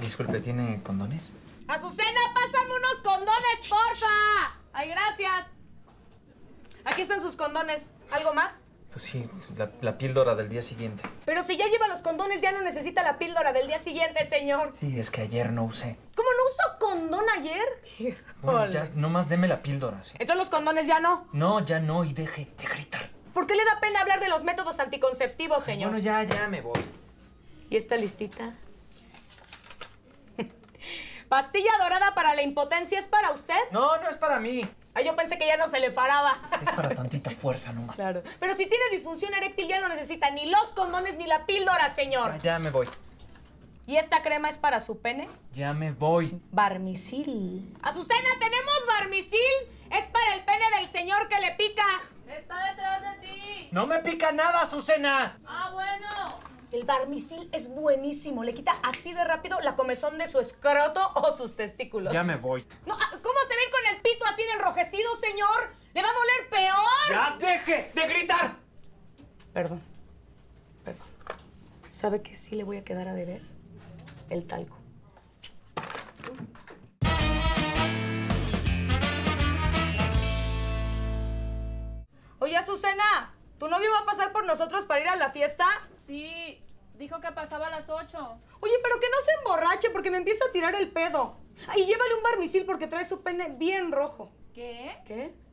Disculpe, ¿tiene condones? ¡Azucena, pásame unos condones, porfa! ¡Ay, gracias! Aquí están sus condones. ¿Algo más? Pues sí, la píldora del día siguiente. Pero si ya lleva los condones, ya no necesita la píldora del día siguiente, señor. Sí, es que ayer no usé. ¿Cómo no usó condón ayer? Bueno, ya nomás deme la píldora. Sí. ¿Entonces los condones ya no? No, ya no, y deje de gritar. ¿Por qué le da pena hablar de los métodos anticonceptivos, señor? Bueno, ya me voy. ¿Y esta listita? ¿Pastilla dorada para la impotencia es para usted? No, no es para mí. Ah, yo pensé que ya no se le paraba. Es para tantita fuerza nomás. Claro. Pero si tiene disfunción eréctil ya no necesita ni los condones ni la píldora, señor. Ya me voy. ¿Y esta crema es para su pene? Ya me voy. Barmisil. ¡Azucena, tenemos barmisil! Es para el pene del señor que le pica. Está detrás de ti. No me pica nada, Azucena. Ah, bueno. El barmisil es buenísimo. Le quita así de rápido la comezón de su escroto o sus testículos. Ya me voy. No, ¿cómo se ven con el pito así de enrojecido, señor? ¡Le va a doler peor! ¡Ya deje de gritar! Perdón. Perdón. ¿Sabe que sí le voy a quedar a deber? El talco. Oye, Azucena, ¿tu novio va a pasar por nosotros para ir a la fiesta? Sí, dijo que pasaba a las 8. Oye, pero que no se emborrache porque me empieza a tirar el pedo. Y llévale un barmisil porque trae su pene bien rojo. ¿Qué? ¿Qué?